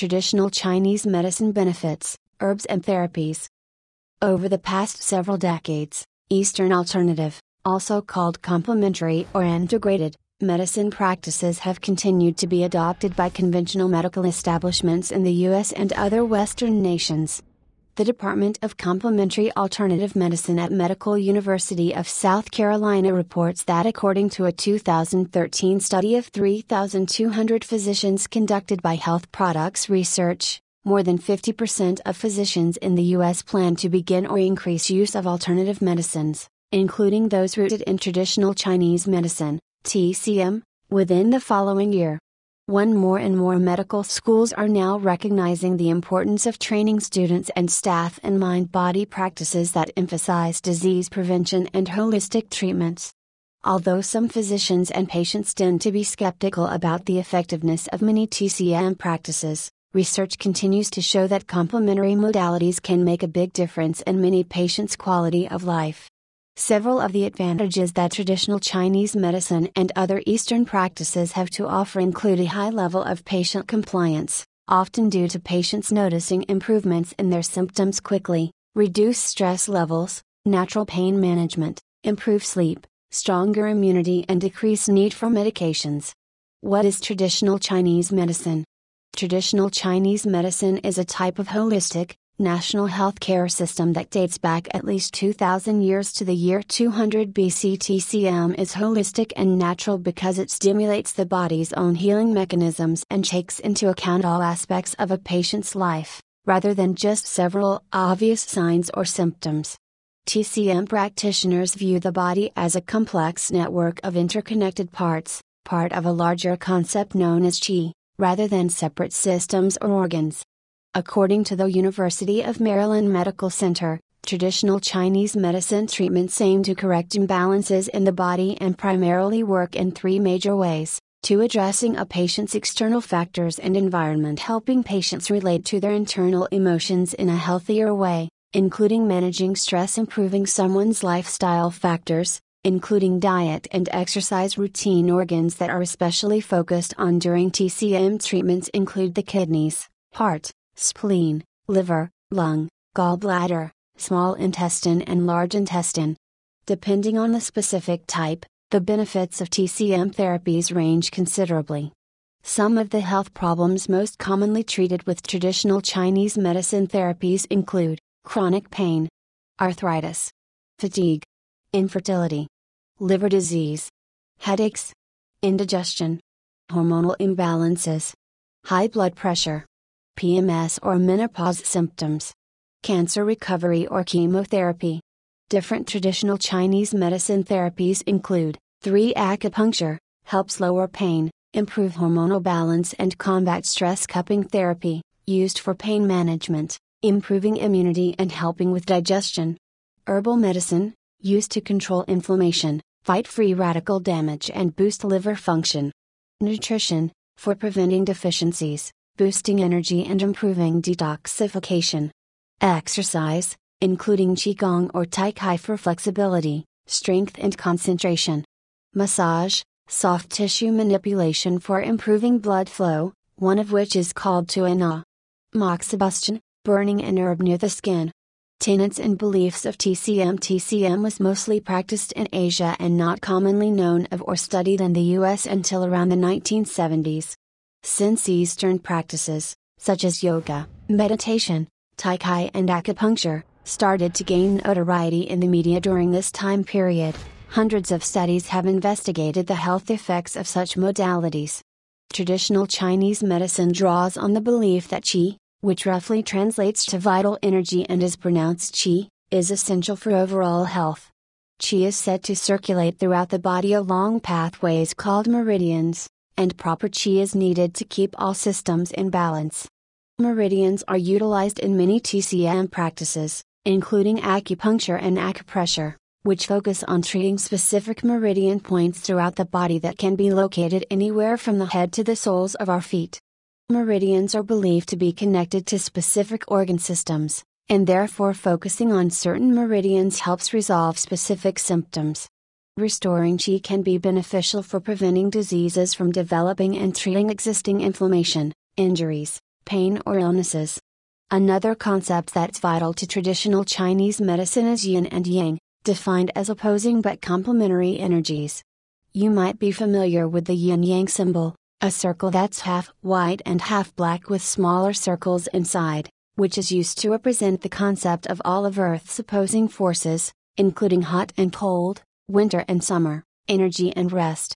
Traditional Chinese Medicine Benefits, Herbs and Therapies. Over the past several decades, Eastern alternative, also called complementary or integrated, medicine practices have continued to be adopted by conventional medical establishments in the U.S. and other Western nations. The Department of Complementary Alternative Medicine at Medical University of South Carolina reports that according to a 2013 study of 3,200 physicians conducted by Health Products Research, more than 50% of physicians in the U.S. plan to begin or increase use of alternative medicines, including those rooted in traditional Chinese medicine, TCM, within the following year. More and more medical schools are now recognizing the importance of training students and staff in mind-body practices that emphasize disease prevention and holistic treatments. Although some physicians and patients tend to be skeptical about the effectiveness of many TCM practices, research continues to show that complementary modalities can make a big difference in many patients' quality of life. Several of the advantages that traditional Chinese medicine and other Eastern practices have to offer include a high level of patient compliance, often due to patients noticing improvements in their symptoms quickly, reduced stress levels, natural pain management, improved sleep, stronger immunity, and decreased need for medications. What is traditional Chinese medicine? Traditional Chinese medicine is a type of holistic, national healthcare system that dates back at least 2,000 years to the year 200 BC. TCM is holistic and natural because it stimulates the body's own healing mechanisms and takes into account all aspects of a patient's life, rather than just several obvious signs or symptoms. TCM practitioners view the body as a complex network of interconnected parts, part of a larger concept known as qi, rather than separate systems or organs. According to the University of Maryland Medical Center, traditional Chinese medicine treatments aim to correct imbalances in the body and primarily work in three major ways: to addressing a patient's external factors and environment, helping patients relate to their internal emotions in a healthier way, including managing stress, improving someone's lifestyle factors, including diet and exercise routine. Organs that are especially focused on during TCM treatments include the kidneys, heart, spleen, liver, lung, gallbladder, small intestine and large intestine. Depending on the specific type, the benefits of TCM therapies range considerably. Some of the health problems most commonly treated with traditional Chinese medicine therapies include chronic pain, arthritis, fatigue, infertility, liver disease, headaches, indigestion, hormonal imbalances, high blood pressure, PMS or menopause symptoms, cancer recovery or chemotherapy. Different traditional Chinese medicine therapies include 3. Acupuncture, helps lower pain, improve hormonal balance and combat stress. Cupping therapy, used for pain management, improving immunity and helping with digestion. Herbal medicine, used to control inflammation, fight free radical damage and boost liver function. Nutrition, for preventing deficiencies, boosting energy and improving detoxification. Exercise, including Qigong or Tai Chi for flexibility, strength and concentration. Massage, soft tissue manipulation for improving blood flow, one of which is called tuana. Moxibustion, burning an herb near the skin. Tenets and beliefs of TCM. TCM was mostly practiced in Asia and not commonly known of or studied in the US until around the 1970s. Since Eastern practices, such as yoga, meditation, tai chi and acupuncture, started to gain notoriety in the media during this time period, hundreds of studies have investigated the health effects of such modalities. Traditional Chinese medicine draws on the belief that qi, which roughly translates to vital energy and is pronounced qi, is essential for overall health. Qi is said to circulate throughout the body along pathways called meridians, and proper qi is needed to keep all systems in balance. Meridians are utilized in many TCM practices, including acupuncture and acupressure, which focus on treating specific meridian points throughout the body that can be located anywhere from the head to the soles of our feet. Meridians are believed to be connected to specific organ systems, and therefore focusing on certain meridians helps resolve specific symptoms. Restoring qi can be beneficial for preventing diseases from developing and treating existing inflammation, injuries, pain or illnesses. Another concept that's vital to traditional Chinese medicine is yin and yang, defined as opposing but complementary energies. You might be familiar with the yin-yang symbol, a circle that's half white and half black with smaller circles inside, which is used to represent the concept of all of Earth's opposing forces, including hot and cold, winter and summer, energy and rest.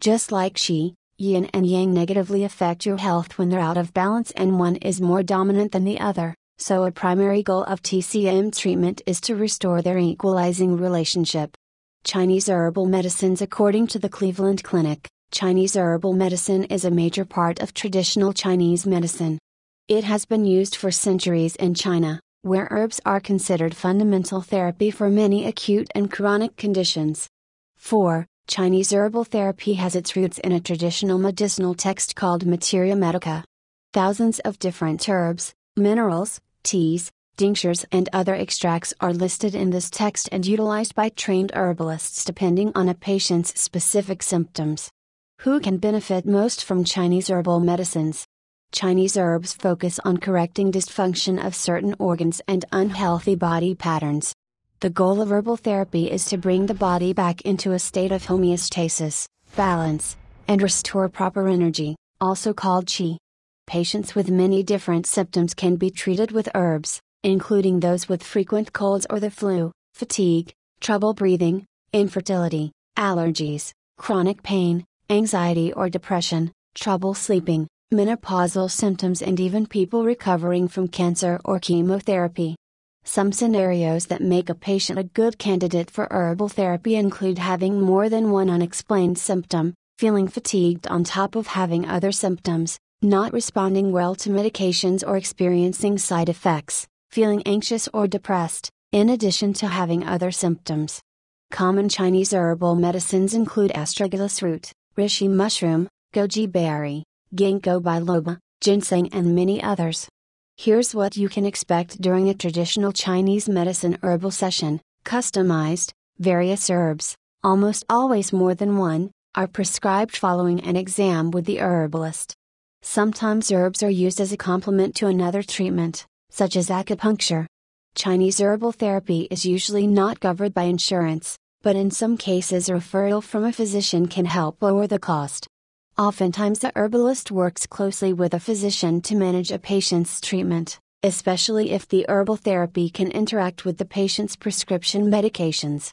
Just like qi, yin and yang negatively affect your health when they're out of balance and one is more dominant than the other, so a primary goal of TCM treatment is to restore their equalizing relationship. Chinese herbal medicines. According to the Cleveland Clinic, Chinese herbal medicine is a major part of traditional Chinese medicine. It has been used for centuries in China, where herbs are considered fundamental therapy for many acute and chronic conditions. 4. Chinese herbal therapy has its roots in a traditional medicinal text called Materia Medica. Thousands of different herbs, minerals, teas, tinctures and other extracts are listed in this text and utilized by trained herbalists depending on a patient's specific symptoms. Who can benefit most from Chinese herbal medicines? Chinese herbs focus on correcting dysfunction of certain organs and unhealthy body patterns. The goal of herbal therapy is to bring the body back into a state of homeostasis, balance, and restore proper energy, also called qi. Patients with many different symptoms can be treated with herbs, including those with frequent colds or the flu, fatigue, trouble breathing, infertility, allergies, chronic pain, anxiety or depression, trouble sleeping, menopausal symptoms and even people recovering from cancer or chemotherapy. Some scenarios that make a patient a good candidate for herbal therapy include having more than one unexplained symptom, feeling fatigued on top of having other symptoms, not responding well to medications or experiencing side effects, feeling anxious or depressed, in addition to having other symptoms. Common Chinese herbal medicines include astragalus root, reishi mushroom, goji berry, ginkgo biloba, ginseng and many others. Here's what you can expect during a traditional Chinese medicine herbal session. Customized, various herbs, almost always more than one, are prescribed following an exam with the herbalist. Sometimes herbs are used as a complement to another treatment, such as acupuncture. Chinese herbal therapy is usually not covered by insurance, but in some cases a referral from a physician can help lower the cost. Oftentimes the herbalist works closely with a physician to manage a patient's treatment, especially if the herbal therapy can interact with the patient's prescription medications.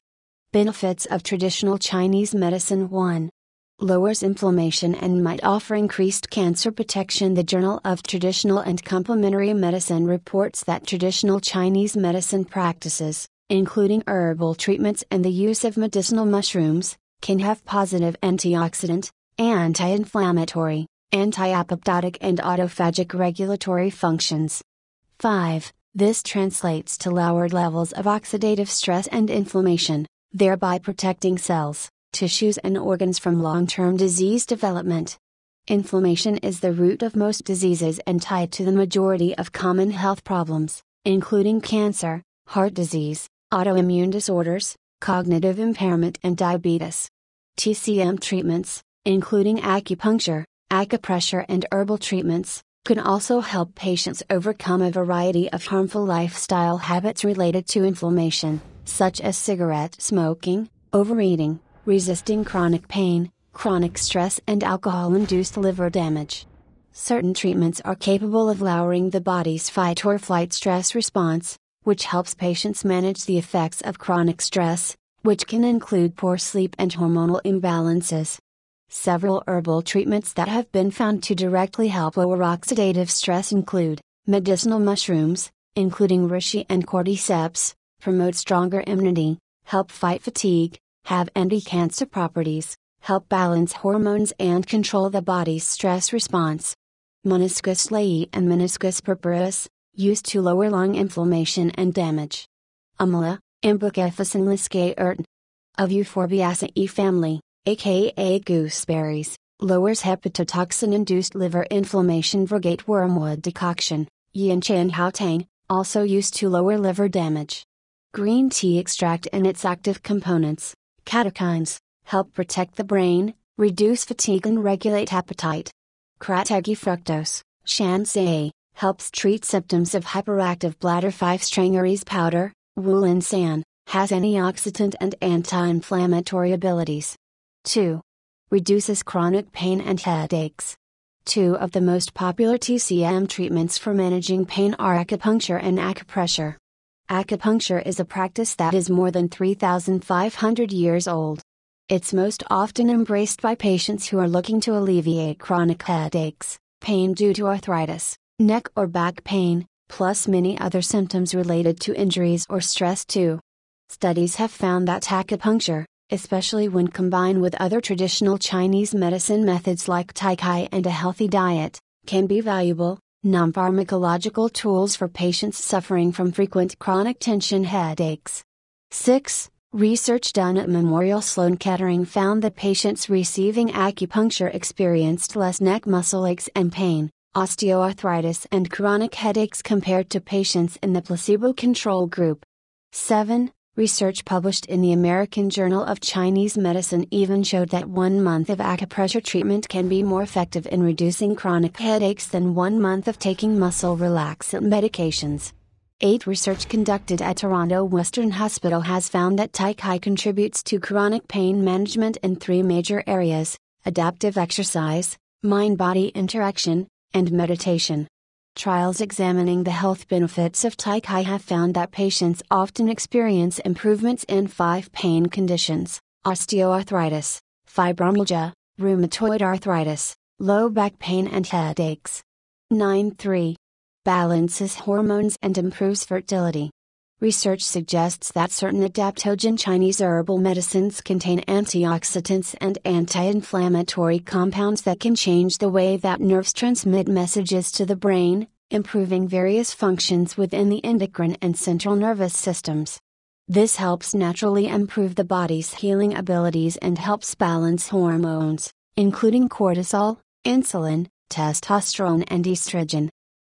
Benefits of traditional Chinese medicine. 1. Lowers inflammation and might offer increased cancer protection. The Journal of Traditional and Complementary Medicine reports that traditional Chinese medicine practices, including herbal treatments and the use of medicinal mushrooms, can have positive antioxidant, anti-inflammatory, anti-apoptotic and autophagic regulatory functions. 5. This translates to lowered levels of oxidative stress and inflammation, thereby protecting cells, tissues and organs from long-term disease development. Inflammation is the root of most diseases and tied to the majority of common health problems, including cancer, heart disease, autoimmune disorders, cognitive impairment and diabetes. TCM treatments, including acupuncture, acupressure and herbal treatments, can also help patients overcome a variety of harmful lifestyle habits related to inflammation, such as cigarette smoking, overeating, resisting chronic pain, chronic stress and alcohol-induced liver damage. Certain treatments are capable of lowering the body's fight or flight stress response, which helps patients manage the effects of chronic stress, which can include poor sleep and hormonal imbalances. Several herbal treatments that have been found to directly help lower oxidative stress include medicinal mushrooms, including reishi and cordyceps, promote stronger immunity, help fight fatigue, have anti-cancer properties, help balance hormones and control the body's stress response. Monascus leyi and Monascus purpureus, used to lower lung inflammation and damage. Amla, Emblica officinalis L. of Euphorbiaceae family, aka gooseberries, lowers hepatotoxin-induced liver inflammation. Vergate wormwood decoction, Yinchan haotang, also used to lower liver damage. Green tea extract and its active components, catechins, help protect the brain, reduce fatigue and regulate appetite. Kratagi fructose, shansei, helps treat symptoms of hyperactive bladder. 5. Strangeries powder, Wulin San, has antioxidant and anti-inflammatory abilities. 2. Reduces chronic pain and headaches. 2 of the most popular TCM treatments for managing pain are acupuncture and acupressure. Acupuncture is a practice that is more than 3,500 years old. It's most often embraced by patients who are looking to alleviate chronic headaches, pain due to arthritis, neck or back pain, plus many other symptoms related to injuries or stress too. Studies have found that acupuncture, especially when combined with other traditional Chinese medicine methods like Taikai and a healthy diet, can be valuable, non-pharmacological tools for patients suffering from frequent chronic tension headaches. 6. Research done at Memorial Sloan-Kettering found that patients receiving acupuncture experienced less neck muscle aches and pain, osteoarthritis and chronic headaches compared to patients in the placebo control group. 7. Research published in the American Journal of Chinese Medicine even showed that 1 month of acupressure treatment can be more effective in reducing chronic headaches than 1 month of taking muscle relaxant medications. 8. Research conducted at Toronto Western Hospital has found that Taikai contributes to chronic pain management in 3 major areas: adaptive exercise, mind-body interaction, and meditation. Trials examining the health benefits of Taikai have found that patients often experience improvements in 5 pain conditions: osteoarthritis, fibromyalgia, rheumatoid arthritis, low back pain and headaches. 9.3. Balances hormones and improves fertility. Research suggests that certain adaptogen Chinese herbal medicines contain antioxidants and anti-inflammatory compounds that can change the way that nerves transmit messages to the brain, improving various functions within the endocrine and central nervous systems. This helps naturally improve the body's healing abilities and helps balance hormones, including cortisol, insulin, testosterone and estrogen.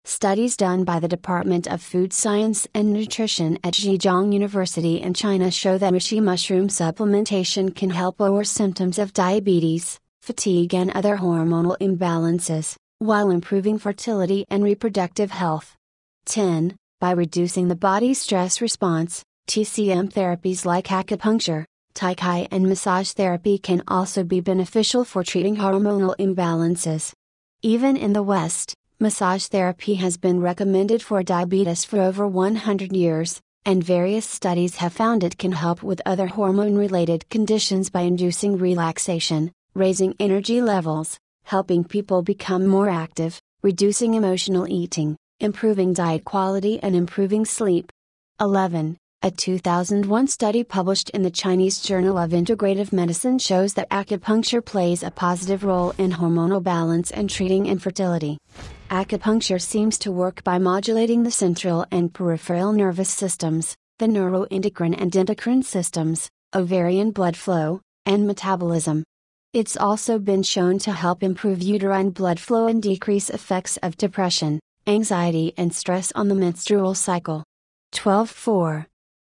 Studies done by the Department of Food Science and Nutrition at Zhejiang University in China show that reishi mushroom supplementation can help lower symptoms of diabetes, fatigue and other hormonal imbalances, while improving fertility and reproductive health. 10. By reducing the body's stress response, TCM therapies like acupuncture, Taikai and massage therapy can also be beneficial for treating hormonal imbalances. Even in the West, massage therapy has been recommended for diabetes for over 100 years, and various studies have found it can help with other hormone-related conditions by inducing relaxation, raising energy levels, helping people become more active, reducing emotional eating, improving diet quality and improving sleep. 11. A 2001 study published in the Chinese Journal of Integrative Medicine shows that acupuncture plays a positive role in hormonal balance and treating infertility. Acupuncture seems to work by modulating the central and peripheral nervous systems, the neuroendocrine and endocrine systems, ovarian blood flow, and metabolism. It's also been shown to help improve uterine blood flow and decrease effects of depression, anxiety and stress on the menstrual cycle. 12.4.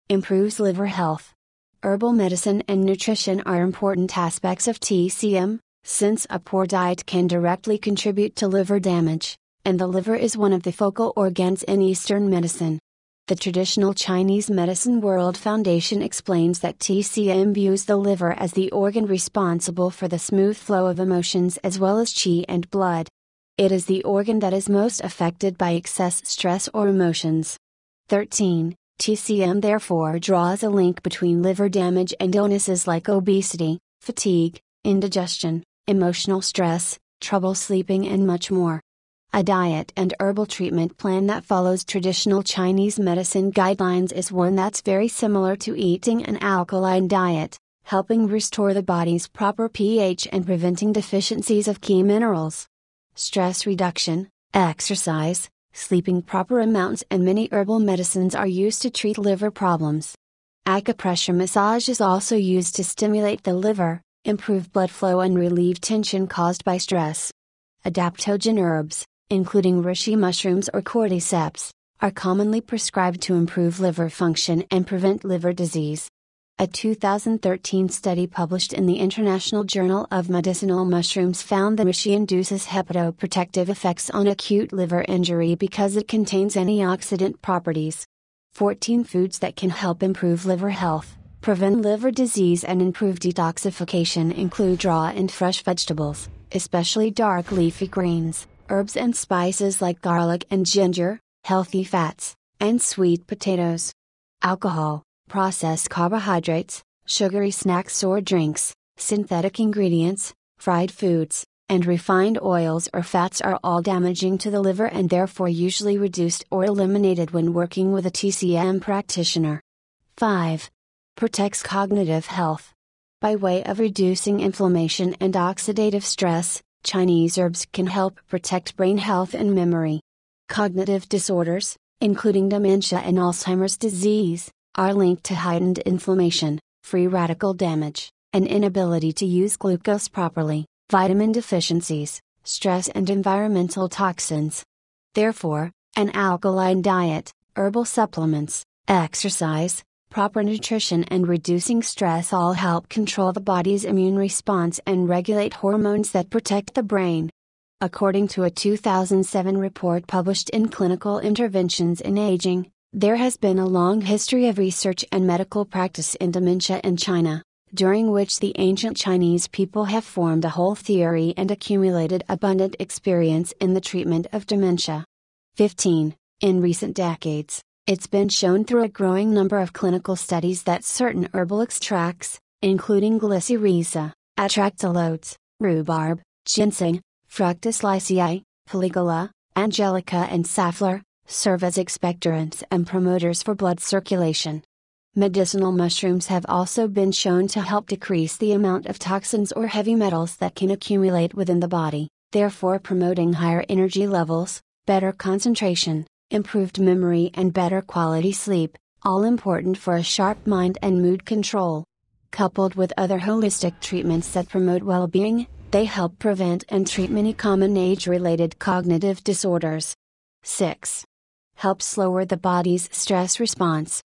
Improves liver health. Herbal medicine and nutrition are important aspects of TCM, since a poor diet can directly contribute to liver damage, and the liver is one of the focal organs in Eastern medicine. The Traditional Chinese Medicine World Foundation explains that TCM views the liver as the organ responsible for the smooth flow of emotions as well as qi and blood. It is the organ that is most affected by excess stress or emotions. 13. TCM therefore draws a link between liver damage and illnesses like obesity, fatigue, indigestion, emotional stress, trouble sleeping and much more. A diet and herbal treatment plan that follows traditional Chinese medicine guidelines is one that's very similar to eating an alkaline diet, helping restore the body's proper pH and preventing deficiencies of key minerals. Stress reduction, exercise, sleeping proper amounts and many herbal medicines are used to treat liver problems. Acupressure massage is also used to stimulate the liver, improve blood flow and relieve tension caused by stress. Adaptogen herbs, including reishi mushrooms or cordyceps, are commonly prescribed to improve liver function and prevent liver disease. A 2013 study published in the International Journal of Medicinal Mushrooms found that reishi induces hepatoprotective effects on acute liver injury because it contains antioxidant properties. 14 foods that can help improve liver health, prevent liver disease and improve detoxification include raw and fresh vegetables, especially dark leafy greens, herbs and spices like garlic and ginger, healthy fats, and sweet potatoes. Alcohol, processed carbohydrates, sugary snacks or drinks, synthetic ingredients, fried foods, and refined oils or fats are all damaging to the liver and therefore usually reduced or eliminated when working with a TCM practitioner. 5. Protects cognitive health. By way of reducing inflammation and oxidative stress, Chinese herbs can help protect brain health and memory. Cognitive disorders, including dementia and Alzheimer's disease, are linked to heightened inflammation, free radical damage, an inability to use glucose properly, vitamin deficiencies, stress and environmental toxins. Therefore, an alkaline diet, herbal supplements, exercise, proper nutrition and reducing stress all help control the body's immune response and regulate hormones that protect the brain. According to a 2007 report published in Clinical Interventions in Aging, there has been a long history of research and medical practice in dementia in China, during which the ancient Chinese people have formed a whole theory and accumulated abundant experience in the treatment of dementia. 15. In recent decades, it's been shown through a growing number of clinical studies that certain herbal extracts, including glycyrrhiza, atractaloads, rhubarb, ginseng, fructus lycii, paligula, angelica and safflower, serve as expectorants and promoters for blood circulation. Medicinal mushrooms have also been shown to help decrease the amount of toxins or heavy metals that can accumulate within the body, therefore promoting higher energy levels, better concentration, improved memory and better quality sleep, all important for a sharp mind and mood control. Coupled with other holistic treatments that promote well-being, they help prevent and treat many common age-related cognitive disorders. 6. Helps lower the body's stress response.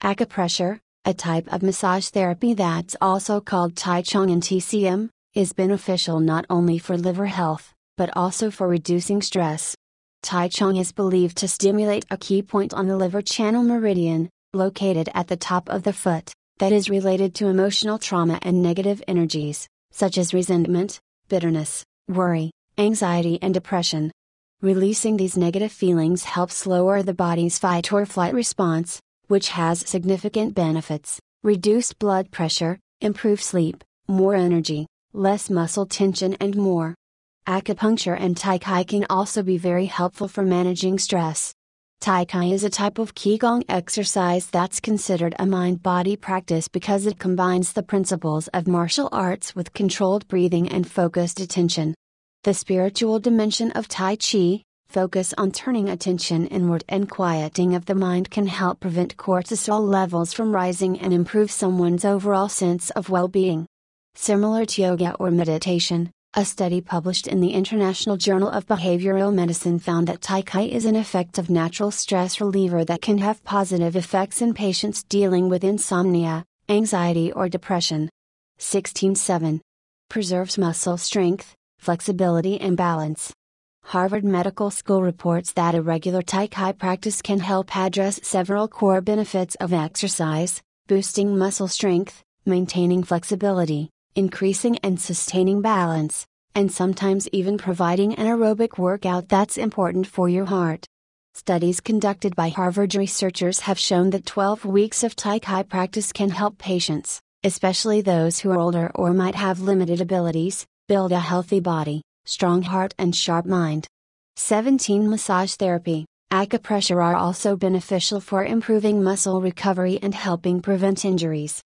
Acupressure, a type of massage therapy that's also called Tai Chong and TCM, is beneficial not only for liver health, but also for reducing stress. Tai Chong is believed to stimulate a key point on the liver channel meridian, located at the top of the foot, that is related to emotional trauma and negative energies, such as resentment, bitterness, worry, anxiety and depression. Releasing these negative feelings helps lower the body's fight or flight response, which has significant benefits: reduce blood pressure, improve sleep, more energy, less muscle tension and more. Acupuncture and Tai Chi can also be very helpful for managing stress. Tai Chi is a type of Qigong exercise that's considered a mind-body practice because it combines the principles of martial arts with controlled breathing and focused attention. The spiritual dimension of Tai Chi, focus on turning attention inward and quieting of the mind, can help prevent cortisol levels from rising and improve someone's overall sense of well-being. Similar to yoga or meditation, a study published in the International Journal of Behavioral Medicine found that Tai Chi is an effective natural stress reliever that can have positive effects in patients dealing with insomnia, anxiety or depression. 16.7. Preserves muscle strength, flexibility and balance. Harvard Medical School reports that a regular Tai Chi practice can help address several core benefits of exercise: boosting muscle strength, maintaining flexibility, increasing and sustaining balance, and sometimes even providing an aerobic workout that's important for your heart. Studies conducted by Harvard researchers have shown that 12 weeks of Tai Chi practice can help patients, especially those who are older or might have limited abilities, build a healthy body, strong heart and sharp mind. 17. Massage therapy, acupressure are also beneficial for improving muscle recovery and helping prevent injuries.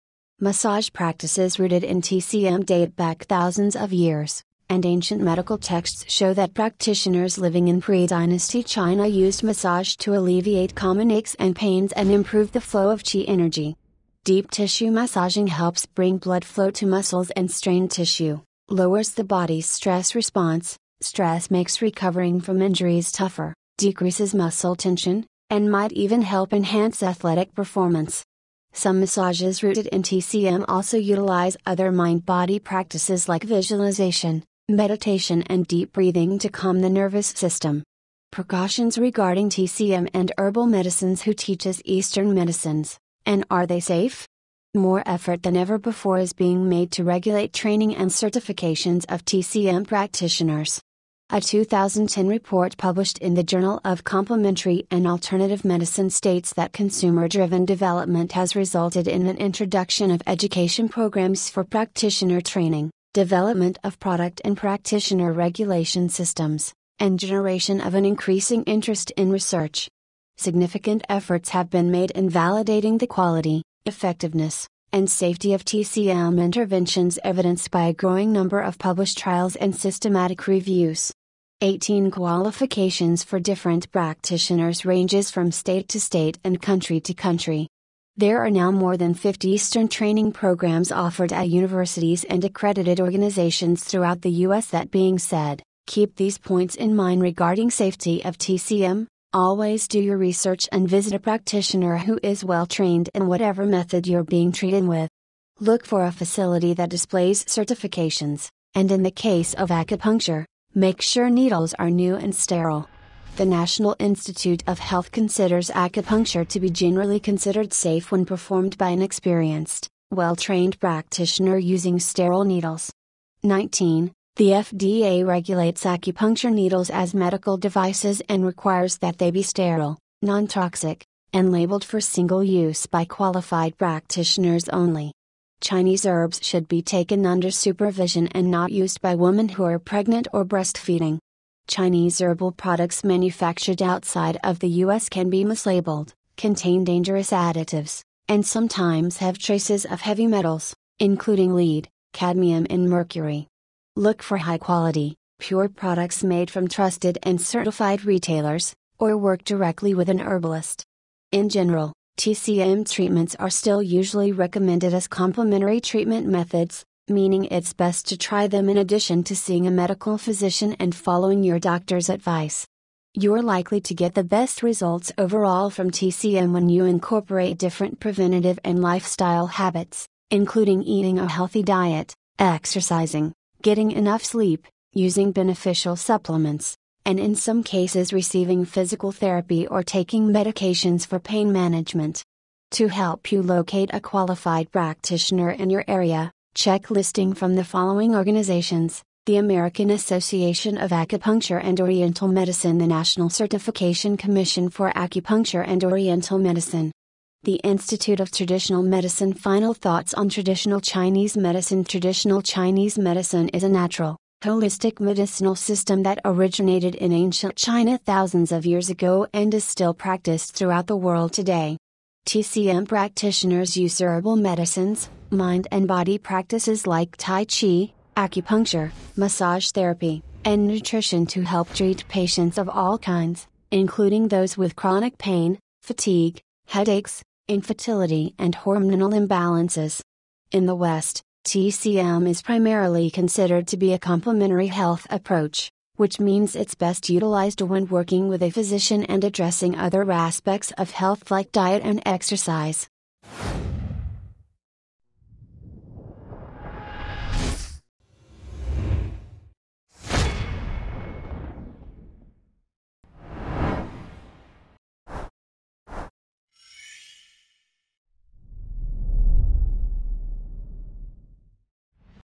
Massage practices rooted in TCM date back thousands of years, and ancient medical texts show that practitioners living in pre-dynasty China used massage to alleviate common aches and pains and improve the flow of qi energy. Deep tissue massaging helps bring blood flow to muscles and strained tissue, lowers the body's stress response. Stress makes recovering from injuries tougher, decreases muscle tension, and might even help enhance athletic performance. Some massages rooted in TCM also utilize other mind-body practices like visualization, meditation and deep breathing to calm the nervous system. Precautions regarding TCM and herbal medicines. Who teaches Eastern medicines, and are they safe? More effort than ever before is being made to regulate training and certifications of TCM practitioners. A 2010 report published in the Journal of Complementary and Alternative Medicine states that consumer-driven development has resulted in an introduction of education programs for practitioner training, development of product and practitioner regulation systems, and generation of an increasing interest in research. Significant efforts have been made in validating the quality, effectiveness, and safety of TCM interventions, evidenced by a growing number of published trials and systematic reviews. 18 qualifications for different practitioners ranges from state to state and country to country. There are now more than 50 Eastern training programs offered at universities and accredited organizations throughout the U.S. That being said, keep these points in mind regarding safety of TCM. Always do your research and visit a practitioner who is well trained in whatever method you're being treated with. Look for a facility that displays certifications, and in the case of acupuncture, make sure needles are new and sterile. The National Institute of Health considers acupuncture to be generally considered safe when performed by an experienced, well-trained practitioner using sterile needles. 19. The FDA regulates acupuncture needles as medical devices and requires that they be sterile, non-toxic, and labeled for single use by qualified practitioners only. Chinese herbs should be taken under supervision and not used by women who are pregnant or breastfeeding. Chinese herbal products manufactured outside of the U.S. can be mislabeled, contain dangerous additives, and sometimes have traces of heavy metals, including lead, cadmium and mercury. Look for high-quality, pure products made from trusted and certified retailers, or work directly with an herbalist. In general, TCM treatments are still usually recommended as complementary treatment methods, meaning it's best to try them in addition to seeing a medical physician and following your doctor's advice. You're likely to get the best results overall from TCM when you incorporate different preventative and lifestyle habits, including eating a healthy diet, exercising, getting enough sleep, using beneficial supplements, and in some cases receiving physical therapy or taking medications for pain management. To help you locate a qualified practitioner in your area, check listing from the following organizations: the American Association of Acupuncture and Oriental Medicine, the National Certification Commission for Acupuncture and Oriental Medicine, the Institute of Traditional Medicine. Final thoughts on traditional Chinese medicine. Traditional Chinese medicine is a natural, holistic medicinal system that originated in ancient China thousands of years ago and is still practiced throughout the world today. TCM practitioners use herbal medicines, mind and body practices like Tai Chi, acupuncture, massage therapy, and nutrition to help treat patients of all kinds, including those with chronic pain, fatigue, headaches, infertility and hormonal imbalances. In the West, TCM is primarily considered to be a complementary health approach, which means it's best utilized when working with a physician and addressing other aspects of health like diet and exercise.